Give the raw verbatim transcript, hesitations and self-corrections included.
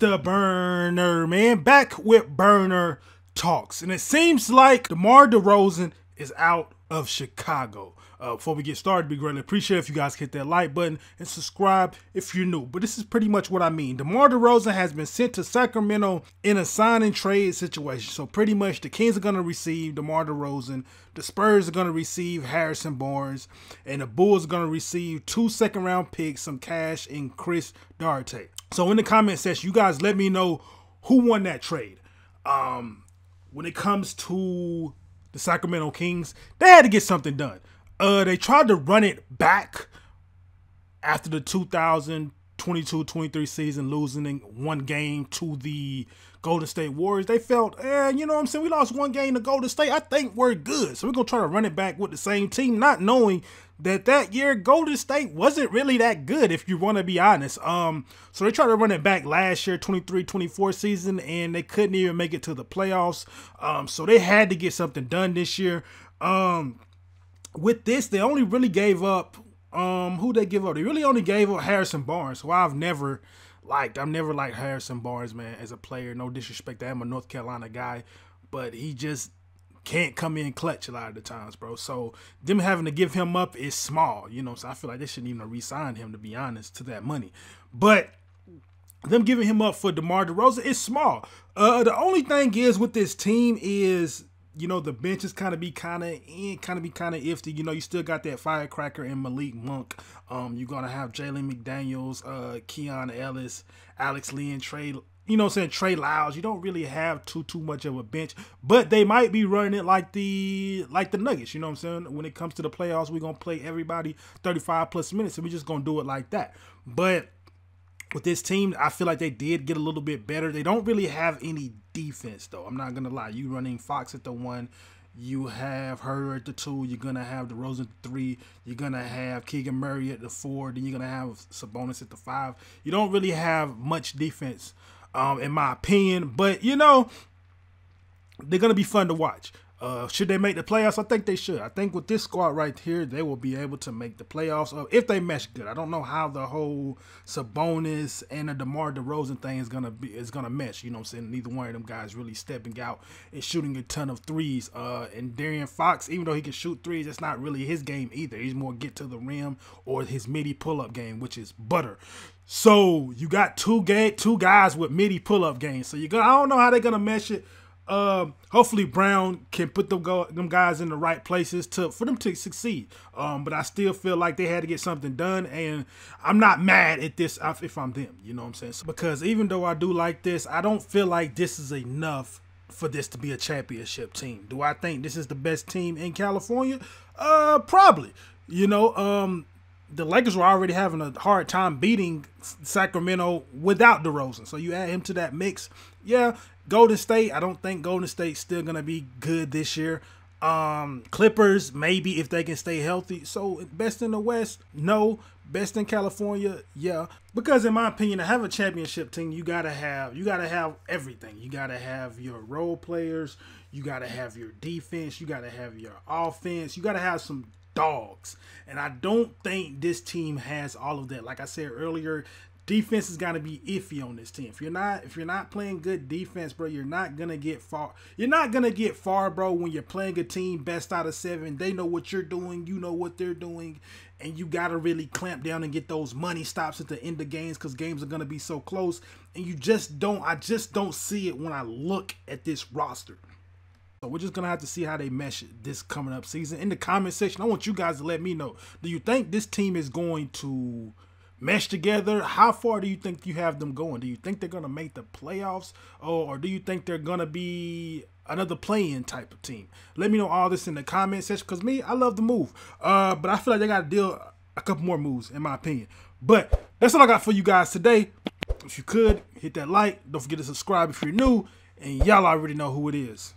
the burner man, back with burner talks, and it seems like DeMar DeRozan is out of Chicago. Uh, before we get started, be greatly appreciate if you guys hit that like button and subscribe if you're new. But this is pretty much what I mean. DeMar DeRozan has been sent to Sacramento in a sign and trade situation. So pretty much the Kings are going to receive DeMar DeRozan, the Spurs are going to receive Harrison Barnes, and the Bulls are going to receive two second round picks, some cash, and Chris Duarte. So in the comment section, you guys let me know who won that trade. Um, when it comes to the Sacramento Kings, they had to get something done. Uh, they tried to run it back after the two thousand twenty-two twenty-three season, losing in one game to the Golden State Warriors. They felt, eh, you know what I'm saying, we lost one game to Golden State, I think we're good. So we're going to try to run it back with the same team, not knowing that that year Golden State wasn't really that good, if you want to be honest. Um, so they tried to run it back last year, twenty-three twenty-four season, and they couldn't even make it to the playoffs. Um, so they had to get something done this year. Um... With this, they only really gave up, um, who they give up? They really only gave up Harrison Barnes, who I've never liked. I've never liked Harrison Barnes, man, as a player. No disrespect to him, I'm a North Carolina guy, but he just can't come in clutch a lot of the times, bro. So them having to give him up is small, you know. So I feel like they shouldn't even re-sign him, to be honest, to that money. But them giving him up for DeMar DeRozan is small. Uh, the only thing is with this team is, you know, the benches kind of be kind of kind of be kind of iffy. You know, you still got that firecracker in Malik Monk. Um, you're gonna have Jalen McDaniels, uh, Keon Ellis, Alex Lee, and Trey. You know, what I'm saying, Trey Lyles. You don't really have too too much of a bench, but they might be running it like the like the Nuggets. You know, what I'm saying, when it comes to the playoffs, we're gonna play everybody thirty-five plus minutes, and we're just gonna do it like that. But with this team, I feel like they did get a little bit better. They don't really have any defense, though. I'm not going to lie. You running Fox at the one. You have her at the two. You're going to have DeRozan at the three. You're going to have Keegan Murray at the four. Then you're going to have Sabonis at the five. You don't really have much defense, um, in my opinion. But, you know, they're going to be fun to watch. Uh, should they make the playoffs? I think they should. I think with this squad right here, they will be able to make the playoffs if they mesh good. I don't know how the whole Sabonis and the DeMar DeRozan thing is gonna be is gonna mesh. You know what I'm saying? Neither one of them guys really stepping out and shooting a ton of threes. Uh, and Darian Fox, even though he can shoot threes, it's not really his game either. He's more get to the rim or his midi pull-up game, which is butter. So you got two game two guys with midi pull-up games. So you go. I don't know how they're gonna mesh it. Um, hopefully Brown can put them, go, them guys in the right places to for them to succeed. Um, but I still feel like they had to get something done, and I'm not mad at this if I'm them. You know what I'm saying? So, because even though I do like this, I don't feel like this is enough for this to be a championship team. Do I think this is the best team in California? Uh, probably. You know, um, the Lakers were already having a hard time beating Sacramento without DeRozan. So you add him to that mix. Yeah, Golden State, I don't think Golden State's still going to be good this year. Um, Clippers, maybe if they can stay healthy. So best in the West, no. Best in California, yeah. Because in my opinion, to have a championship team, you gotta have you gotta have everything. You gotta have your role players, you gotta have your defense, you gotta have your offense, you gotta have some dogs. And I don't think this team has all of that. Like I said earlier, defense has got to be iffy on this team. If you're not, if you're not playing good defense, bro, you're not gonna get far. You're not gonna get far, bro. When you're playing a team best out of seven, they know what you're doing, you know what they're doing, and you gotta really clamp down and get those money stops at the end of games, because games are gonna be so close, and you just don't. I just don't see it when I look at this roster. So we're just going to have to see how they mesh it this coming up season. In the comment section, I want you guys to let me know. Do you think this team is going to mesh together? How far do you think you have them going? Do you think they're going to make the playoffs? Or do you think they're going to be another play-in type of team? Let me know all this in the comment section, because me, I love the move. Uh, but I feel like they got to deal a couple more moves, in my opinion. But that's all I got for you guys today. If you could, hit that like. Don't forget to subscribe if you're new. And y'all already know who it is.